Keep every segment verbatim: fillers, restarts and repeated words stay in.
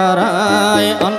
nó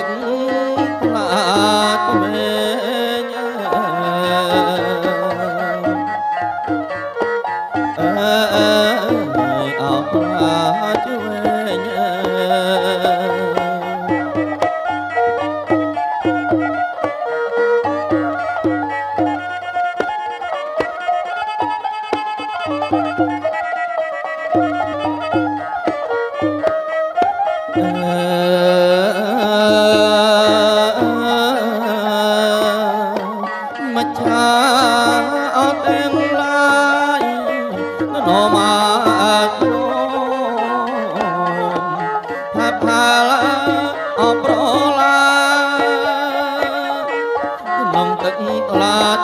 tịnh là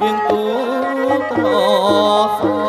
yên tú tỏ phó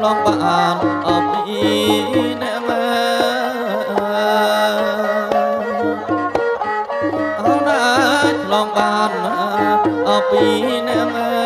long ban ở bên em.